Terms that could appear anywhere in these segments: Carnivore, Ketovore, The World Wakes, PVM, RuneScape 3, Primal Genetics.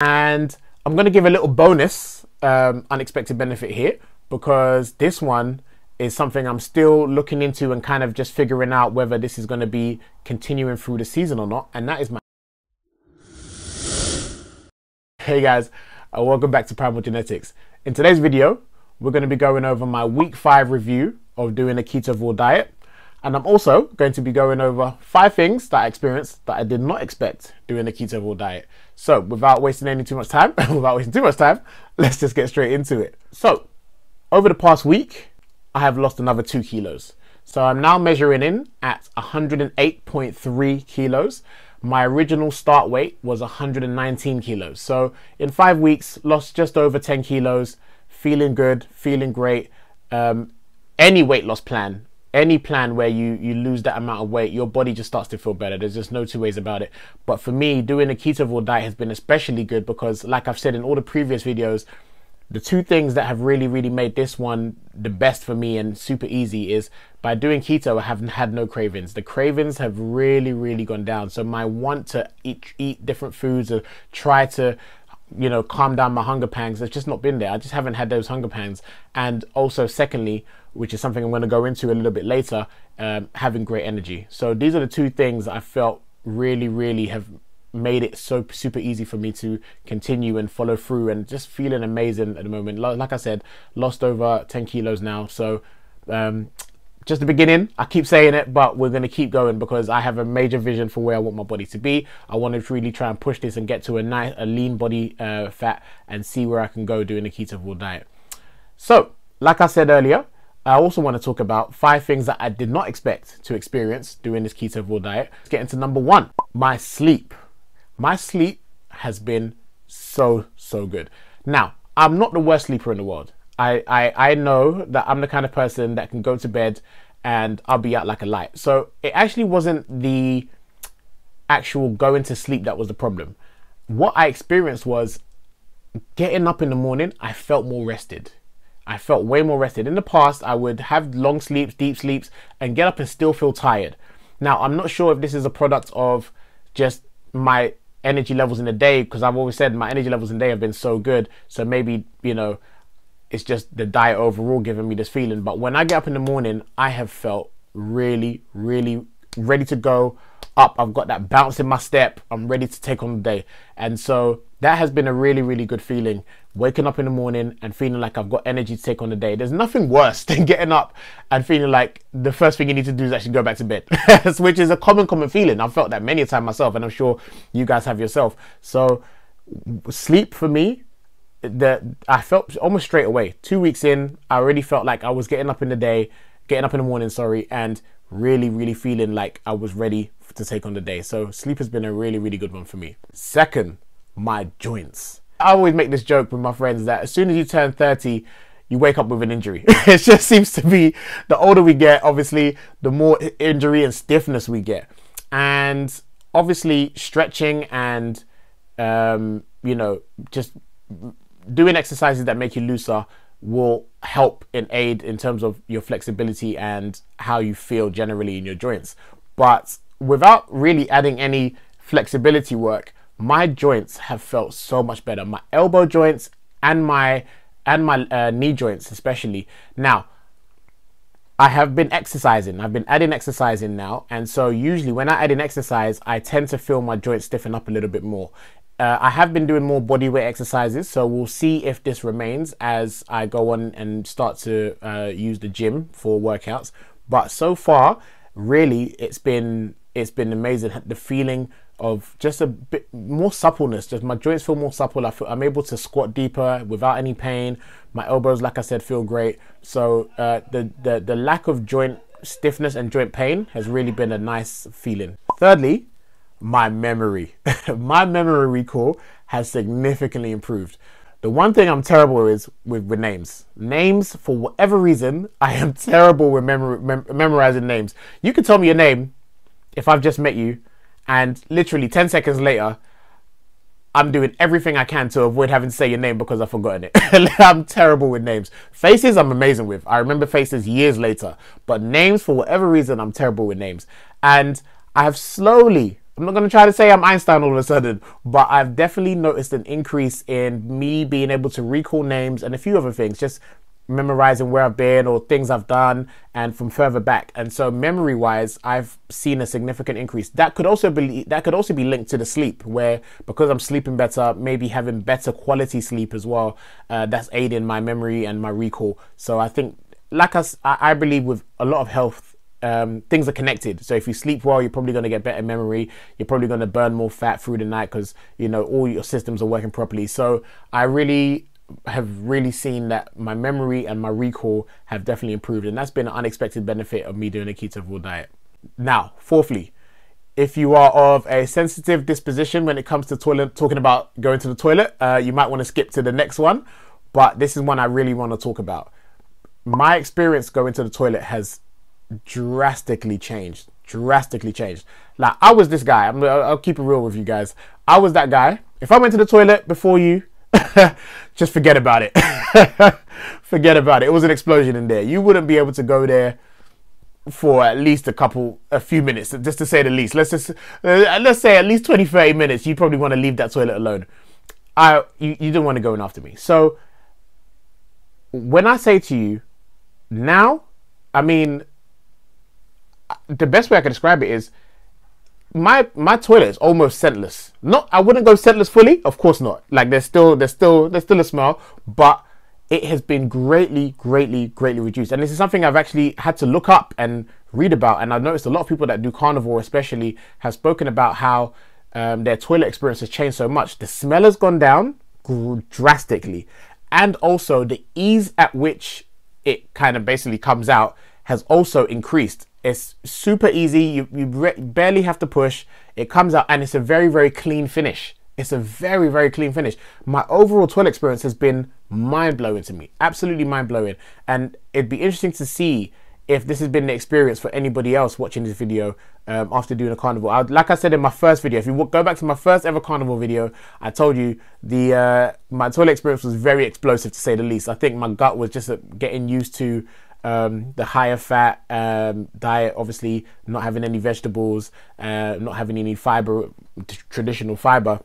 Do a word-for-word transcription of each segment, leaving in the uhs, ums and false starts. And I'm going to give a little bonus um, unexpected benefit here, because this one is something I'm still looking into and kind of just figuring out whether this is going to be continuing through the season or not, and that is my... Hey guys, uh, welcome back to Primal Genetics. In today's video, we're going to be going over my week five review of doing a Ketovore diet, and I'm also going to be going over five things that I experienced that I did not expect doing a Ketovore diet. So without wasting any too much time, without wasting too much time, let's just get straight into it. So over the past week, I have lost another two kilos. So I'm now measuring in at one hundred eight point three kilos. My original start weight was one hundred nineteen kilos. So in five weeks, lost just over ten kilos, feeling good, feeling great. Um, any weight loss plan, any plan where you, you lose that amount of weight, your body just starts to feel better. There's just no two ways about it. But for me, doing a Ketovore diet has been especially good because, like I've said in all the previous videos, the two things that have really, really made this one the best for me and super easy is by doing keto, I haven't had no cravings. The cravings have really, really gone down. So my want to eat, eat different foods or try to, you know, calm down my hunger pangs, that's just not been there. I just haven't had those hunger pangs. And also secondly, which is something I'm going to go into a little bit later, um, having great energy. So these are the two things I felt really, really have made it so super easy for me to continue and follow through, and just feeling amazing at the moment. Like I said, lost over ten kilos now. So um, just the beginning, I keep saying it, but we're going to keep going because I have a major vision for where I want my body to be. I want to really try and push this and get to a nice, a lean body uh, fat and see where I can go doing a Ketovore diet. So like I said earlier, I also want to talk about five things that I did not expect to experience doing this Ketovore diet. Let's get into number one, my sleep. My sleep has been so, so good. Now, I'm not the worst sleeper in the world. I, I, I know that I'm the kind of person that can go to bed and I'll be out like a light. So it actually wasn't the actual going to sleep that was the problem. What I experienced was getting up in the morning, I felt more rested. I felt way more rested. In the past, I would have long sleeps, deep sleeps, and get up and still feel tired. Now, I'm not sure if this is a product of just my energy levels in the day, because I've always said my energy levels in the day have been so good, so maybe, you know, it's just the diet overall giving me this feeling. But when I get up in the morning, I have felt really, really ready to go up. I've got that bounce in my step. I'm ready to take on the day. And so that has been a really, really good feeling, waking up in the morning and feeling like I've got energy to take on the day. There's nothing worse than getting up and feeling like the first thing you need to do is actually go back to bed, which is a common, common feeling. I've felt that many a time myself, and I'm sure you guys have yourself. So sleep for me, the, I felt almost straight away. Two weeks in, I already felt like I was getting up in the day, getting up in the morning, sorry, and really, really feeling like I was ready to take on the day. So sleep has been a really, really good one for me. Second, my joints. I always make this joke with my friends that as soon as you turn thirty, you wake up with an injury. It just seems to be the older we get, obviously, the more injury and stiffness we get. And obviously stretching and, um, you know, just doing exercises that make you looser will help and aid in terms of your flexibility and how you feel generally in your joints. But without really adding any flexibility work, my joints have felt so much better. My elbow joints and my and my uh, knee joints especially. Now, I have been exercising. I've been adding exercising now. And so usually when I add in exercise, I tend to feel my joints stiffen up a little bit more. Uh, I have been doing more bodyweight exercises, so we'll see if this remains as I go on and start to uh, use the gym for workouts. But so far, really, it's been it's been amazing. The feeling of just a bit more suppleness, just my joints feel more supple. I feel, I'm able to squat deeper without any pain. My elbows, like I said, feel great. So uh, the, the, the lack of joint stiffness and joint pain has really been a nice feeling. Thirdly, my memory. My memory recall has significantly improved. The one thing I'm terrible is with, with names. Names, for whatever reason, I am terrible with memor mem memorizing names. You can tell me your name if I've just met you, and literally ten seconds later, I'm doing everything I can to avoid having to say your name because I've forgotten it. I'm terrible with names. Faces I'm amazing with. I remember faces years later, but names, for whatever reason, I'm terrible with names. And I have slowly I'm not going to try to say I'm Einstein all of a sudden, but I've definitely noticed an increase in me being able to recall names and a few other things, just memorizing where I've been or things I've done and from further back. And so memory wise, I've seen a significant increase. That could also be, that could also be linked to the sleep, where because I'm sleeping better, maybe having better quality sleep as well, uh, that's aiding my memory and my recall. So I think, like us, I, I believe with a lot of health, Um, things are connected. So if you sleep well, you're probably going to get better memory. You're probably going to burn more fat through the night because, you know, all your systems are working properly. So I really have really seen that my memory and my recall have definitely improved. And that's been an unexpected benefit of me doing a Ketovore diet. Now, fourthly, if you are of a sensitive disposition when it comes to toilet, talking about going to the toilet, uh, you might want to skip to the next one. But this is one I really want to talk about. My experience going to the toilet has drastically changed drastically changed like I was this guy. I'm, I'll keep it real with you guys. I was that guy. If I went to the toilet before you, just forget about it. Forget about it. It was an explosion in there. You wouldn't be able to go there for at least a couple a few minutes, just to say the least. Let's just let's say at least twenty, thirty minutes. You probably want to leave that toilet alone. I you, you didn't want to go in after me. So when I say to you now, I mean, the best way I can describe it is my my toilet is almost scentless. Not, I wouldn't go scentless fully, of course not. Like there's still there's still there's still a smell, but it has been greatly, greatly, greatly reduced. And this is something I've actually had to look up and read about. And I've noticed a lot of people that do carnivore, especially, have spoken about how um, their toilet experience has changed so much. The smell has gone down drastically, and also the ease at which it kind of basically comes out has also increased. It's super easy. You, you barely have to push. It comes out and it's a very, very clean finish. It's a very, very clean finish. My overall toilet experience has been mind-blowing to me. Absolutely mind-blowing. And it'd be interesting to see if this has been an experience for anybody else watching this video um, after doing a carnivore. I, like I said in my first video, if you go back to my first ever carnivore video, I told you the uh, my toilet experience was very explosive, to say the least. I think my gut was just uh, getting used to Um, the higher fat um, diet, obviously not having any vegetables, uh, not having any fiber, traditional fiber.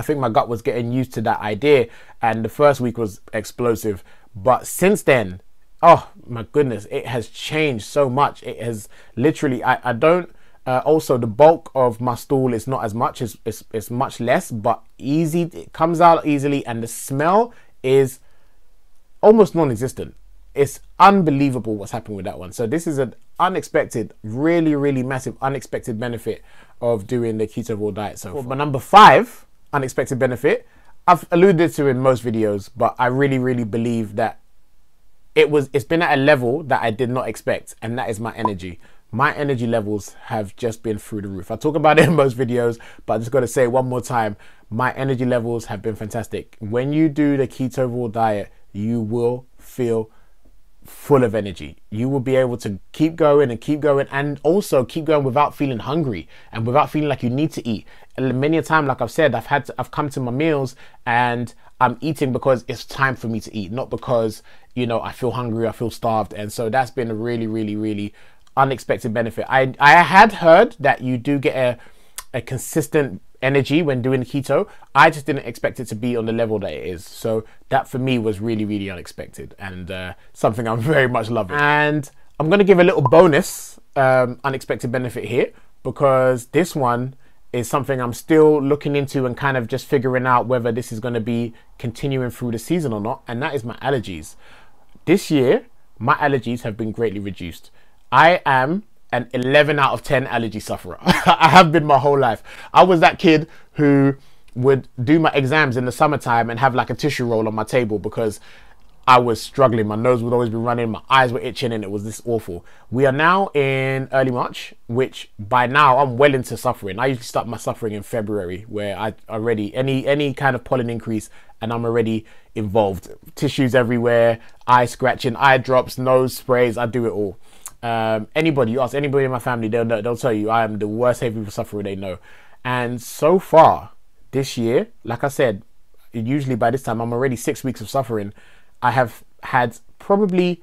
I think my gut was getting used to that idea, and the first week was explosive. But since then, oh my goodness, it has changed so much. It has literally, I, I don't, uh, also the bulk of my stool is not as much, it's, it's, it's much less, but easy, it comes out easily, and the smell is almost non-existent. It's unbelievable what's happened with that one. So this is an unexpected, really, really massive, unexpected benefit of doing the Ketovore diet so far. But number five unexpected benefit, I've alluded to in most videos, but I really, really believe that it was, it's been at a level that I did not expect, and that is my energy. My energy levels have just been through the roof. I talk about it in most videos, but I just got to say one more time, my energy levels have been fantastic. When you do the Ketovore diet, you will feel full of energy. You will be able to keep going and keep going, and also keep going without feeling hungry and without feeling like you need to eat. And many a time, like I've said, I've had to, I've come to my meals and I'm eating because it's time for me to eat, not because, you know, I feel hungry, I feel starved. And so that's been a really, really, really unexpected benefit. I, I had heard that you do get a, a consistent energy when doing keto. I just didn't expect it to be on the level that it is. So that for me was really, really unexpected, and uh, something I'm very much loving. And I'm gonna give a little bonus um, unexpected benefit here, because this one is something I'm still looking into and kind of just figuring out whether this is gonna be continuing through the season or not, and that is my allergies. This year, my allergies have been greatly reduced. I am an eleven out of ten allergy sufferer. I have been my whole life. I was that kid who would do my exams in the summertime and have like a tissue roll on my table because I was struggling. My nose would always be running, my eyes were itching, and it was this awful. We are now in early March, which by now I'm well into suffering. I usually start my suffering in February, where I already, any, any kind of pollen increase and I'm already involved. Tissues everywhere, eye scratching, eye drops, nose sprays, I do it all. Um, anybody, you ask anybody in my family, they'll, they'll tell you I am the worst heavy people sufferer they know. And so far this year, like I said, usually by this time I'm already six weeks of suffering. I have had probably,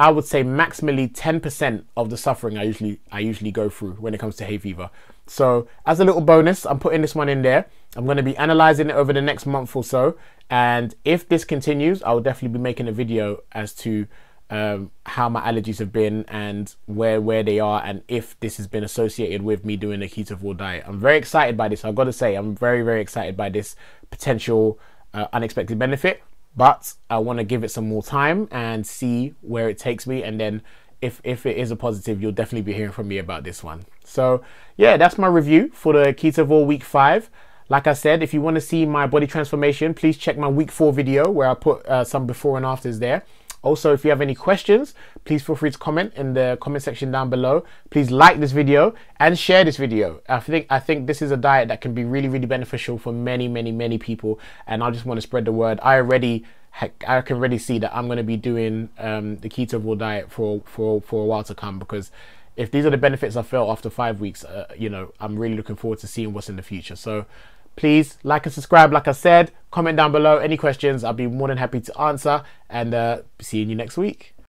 I would say maximally ten percent of the suffering I usually I usually go through when it comes to hay fever. So as a little bonus, I'm putting this one in there. I'm going to be analyzing it over the next month or so, and if this continues, I'll definitely be making a video as to um, how my allergies have been and where where they are, and if this has been associated with me doing a Ketovore diet. I'm very excited by this. I've got to say, I'm very very excited by this potential uh, unexpected benefit, but I want to give it some more time and see where it takes me, and then If, if it is a positive, you'll definitely be hearing from me about this one. So yeah, that's my review for the Ketovore week five. Like I said, if you want to see my body transformation, please check my week four video where I put uh, some before and afters there. Also, if you have any questions, please feel free to comment in the comment section down below. Please like this video and share this video. I think I think this is a diet that can be really, really beneficial for many, many, many people. And I just want to spread the word. I already I can already see that I'm going to be doing um, the Ketovore diet for for for a while to come, because if these are the benefits I felt after five weeks, uh, you know, I'm really looking forward to seeing what's in the future. So please like and subscribe, like I said, comment down below any questions. I'll be more than happy to answer, and uh, see you next week.